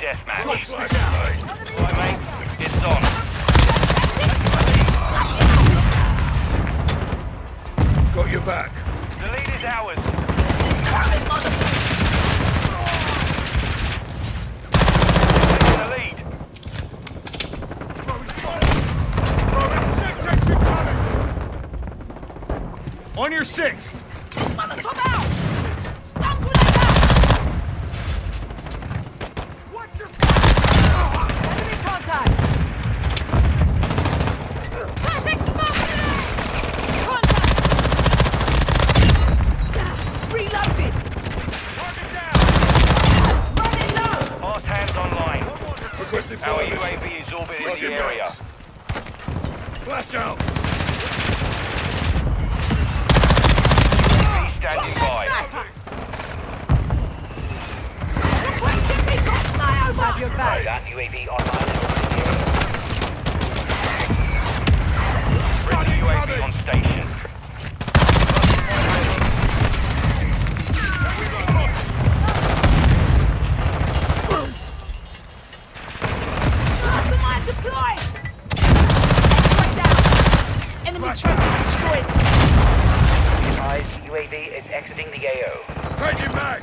deathmatch. My mate, it's on. Got your back. The lead is ours. The lead. On your six. Mother, come out! Our UAV is orbiting the area. Flash out! UAV standing by. Requesting people fly over! Have your back. That UAV online. Bring the UAV on station. UAV is exiting the AO. Changing back!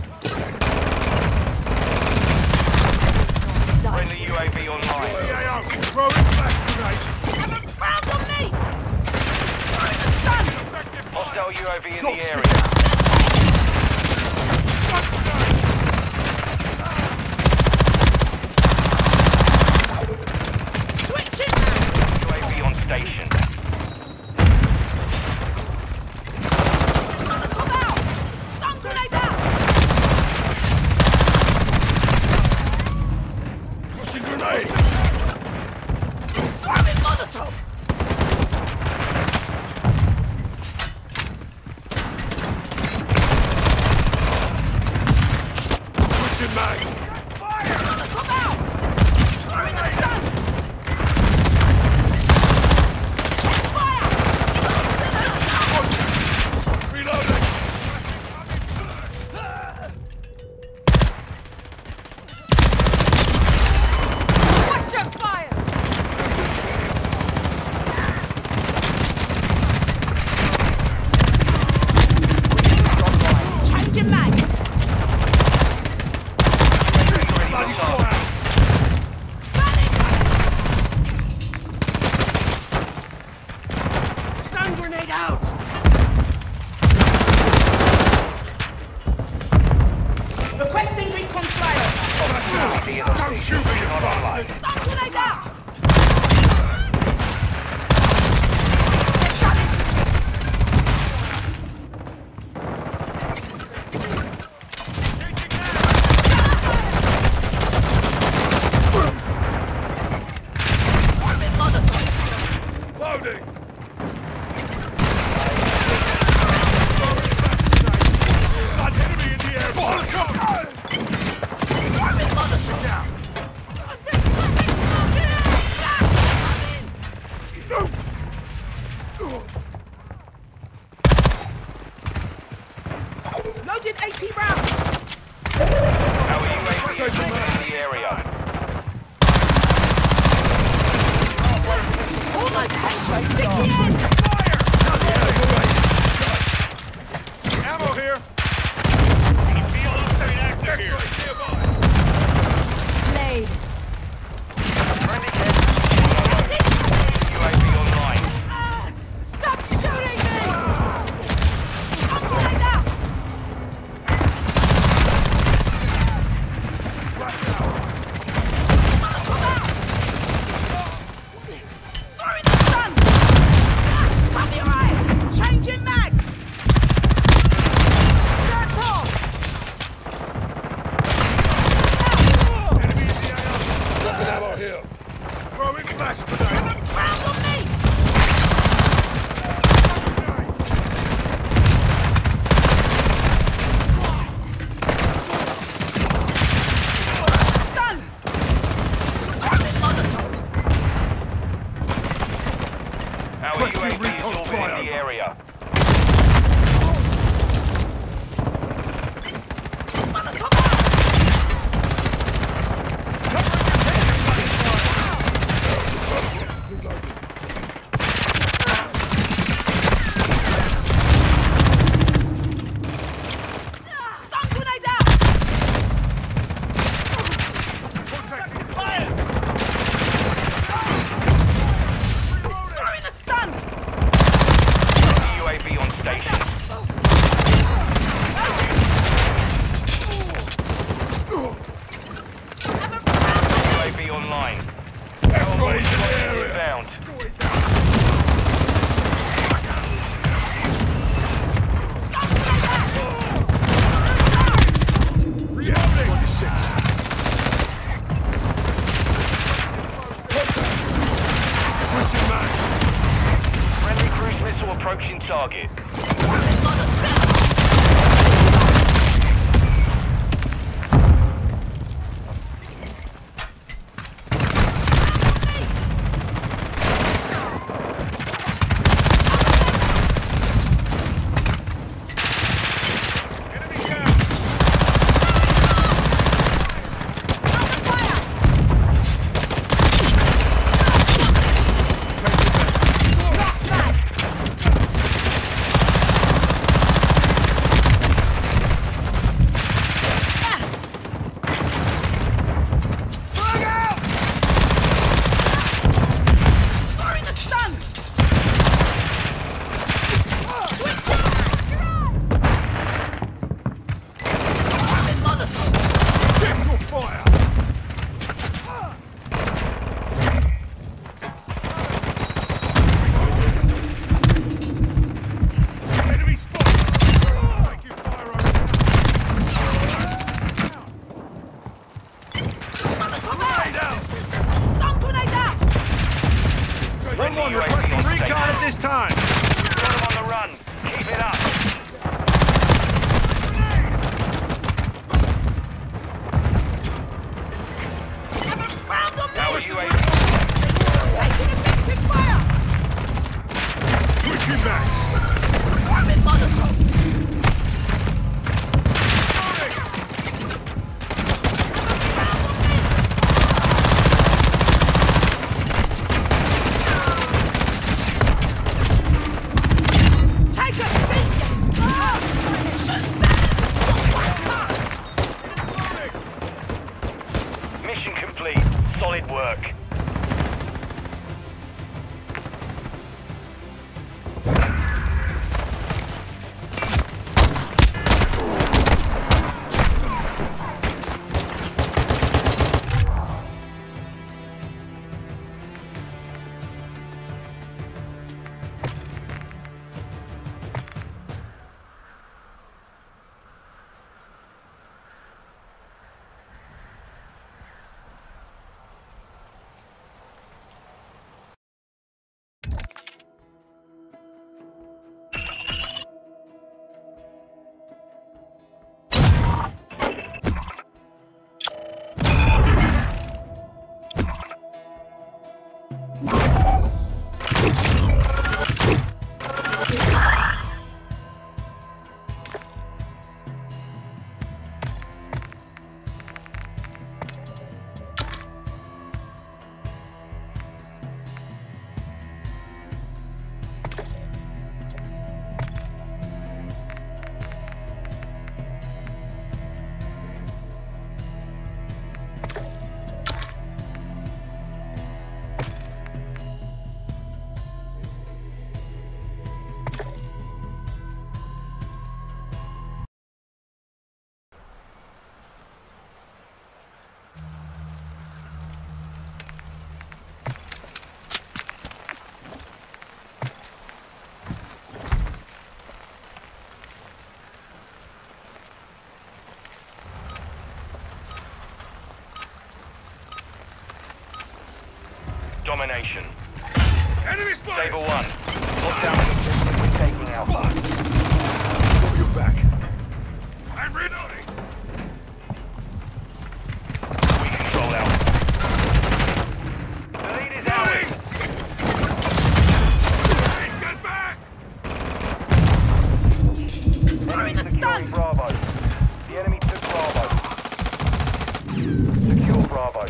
Friendly UAV online. AO, throw it back tonight. Haven't found on me! Hostile UAV in the area. Switching! UAV on station. domination. Enemy spot! Saber 1. Lock down the system. We're taking Alpha. Got your back. I'm reloading. We control Alpha. The lead is ours. Hey, get back! Enemy in a stun! Bravo. The enemy took Bravo. Secure Bravo.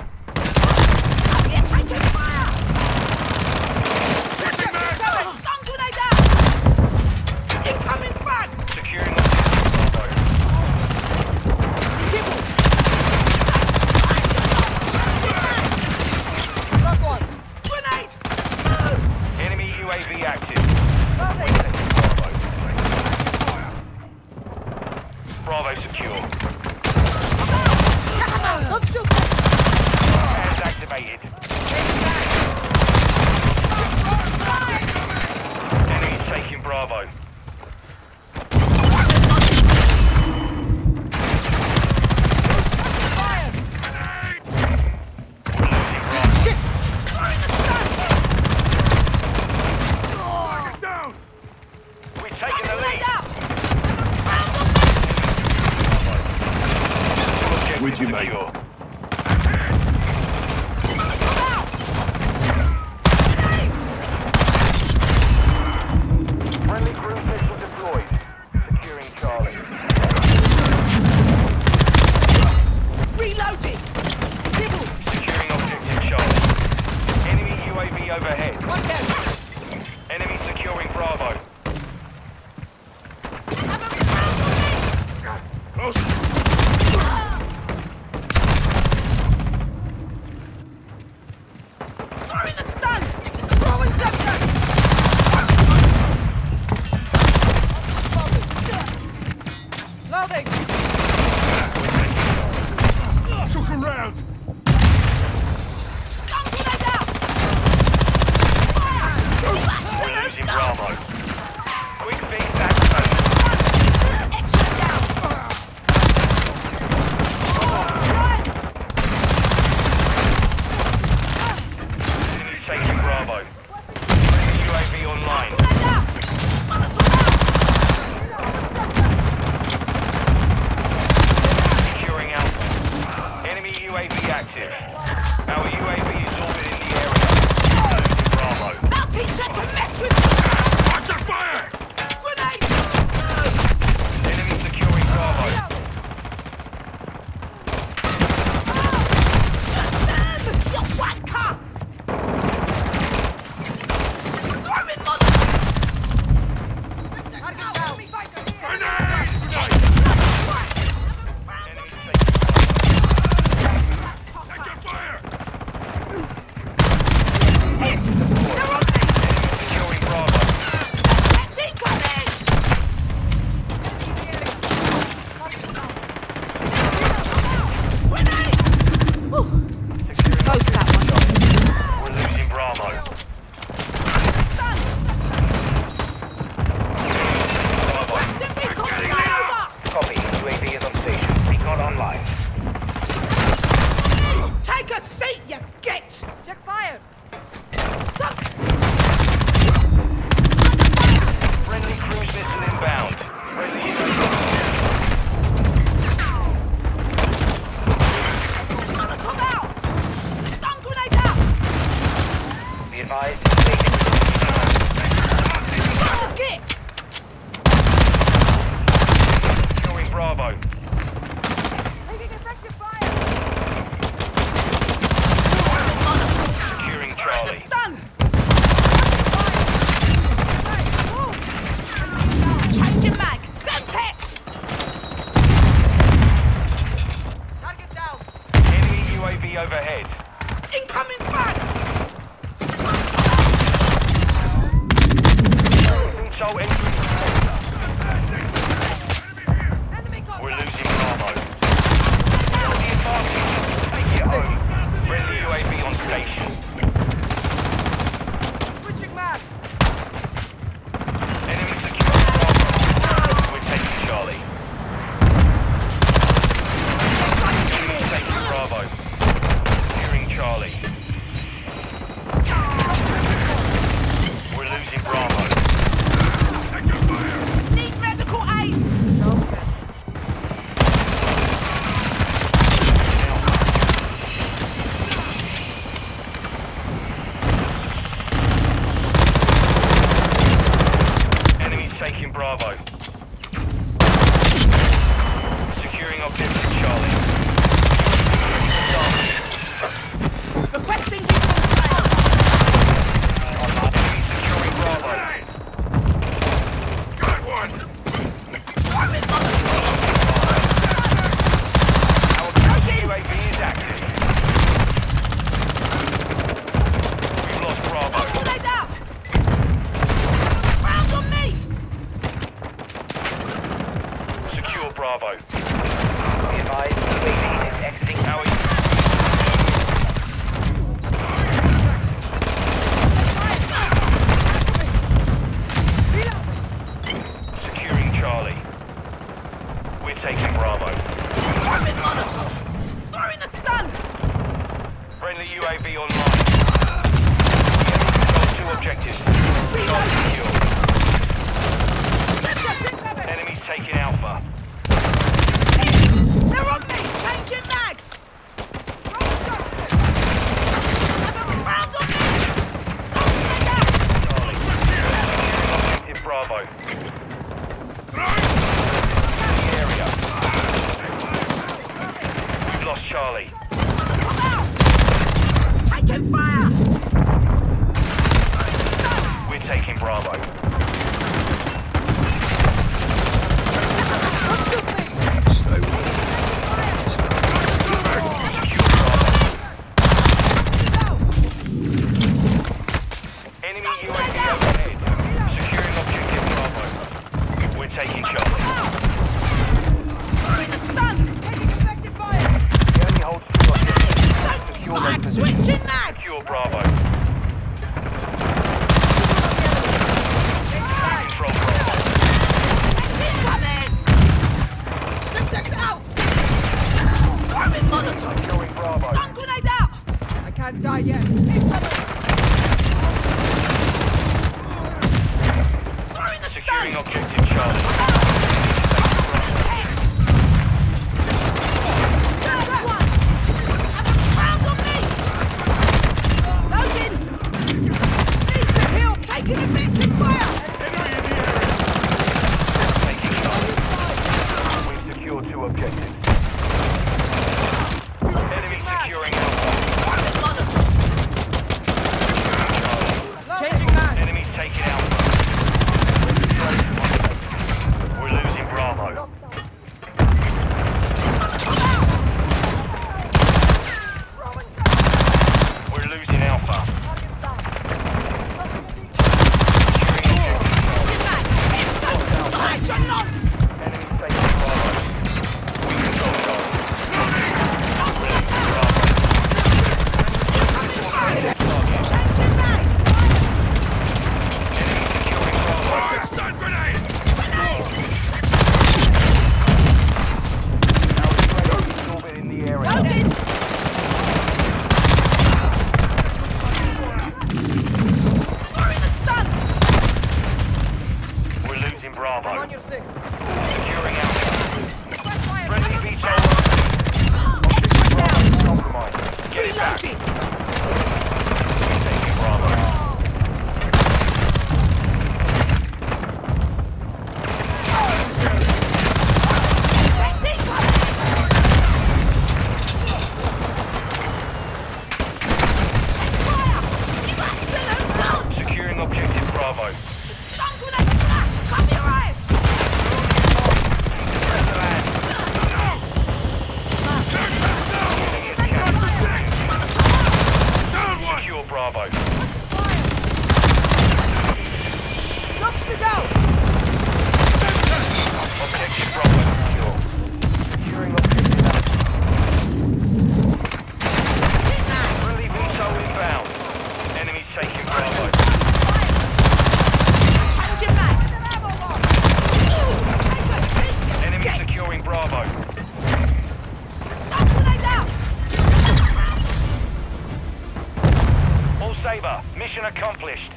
Mission accomplished.